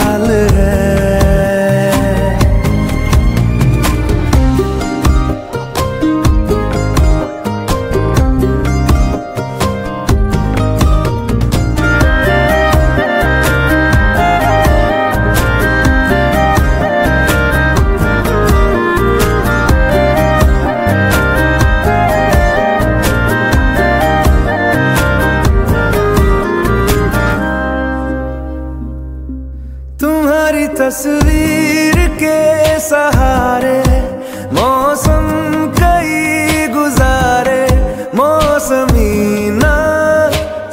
सवाल है। तस्वीर के सहारे मौसम कई गुजारे, मौसमी ना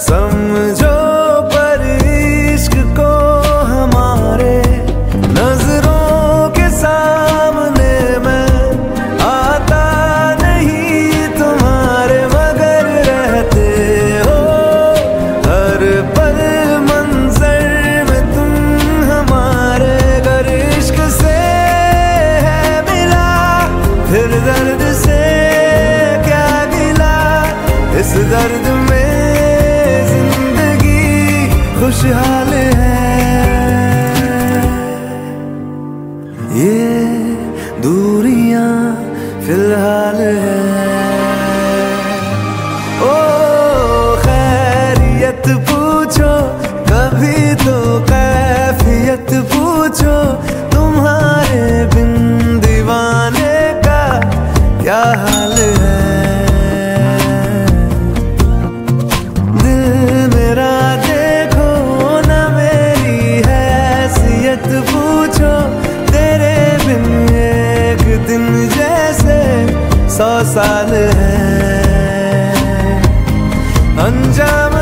समझो पर इश्क को हमारे। नजरों के सामने मैं आता नहीं तुम्हारे, मगर रहते हो हर पल मंजर में तुम हमारे। फिर दर्द से क्या गिला, इस दर्द में जिंदगी खुशहाल है। ये दूरियां फिलहाल है। ओ खैरियत पूछो कभी तो कैफियत पूछो, तुम्हारे बिन दीवाने क्या हाल है। दिल मेरा देखो ना मेरी हैसियत पूछो, तेरे बिन एक दिन जैसे 100 साल है। अंजाम